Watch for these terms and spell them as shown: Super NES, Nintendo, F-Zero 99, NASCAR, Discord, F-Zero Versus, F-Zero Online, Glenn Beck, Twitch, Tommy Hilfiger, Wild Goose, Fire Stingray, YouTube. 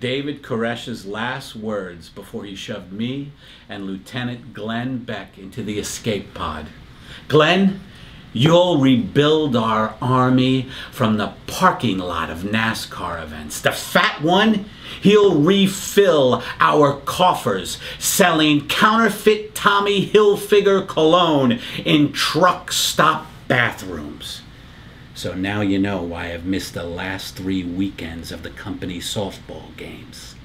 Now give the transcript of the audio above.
David Koresh's last words before he shoved me and Lieutenant Glenn Beck into the escape pod. Glenn, you'll rebuild our army from the parking lot of NASCAR events. The fat one, he'll refill our coffers selling counterfeit Tommy Hilfiger cologne in truck stop bathrooms. So now you know why I've missed the last 3 weekends of the company softball games.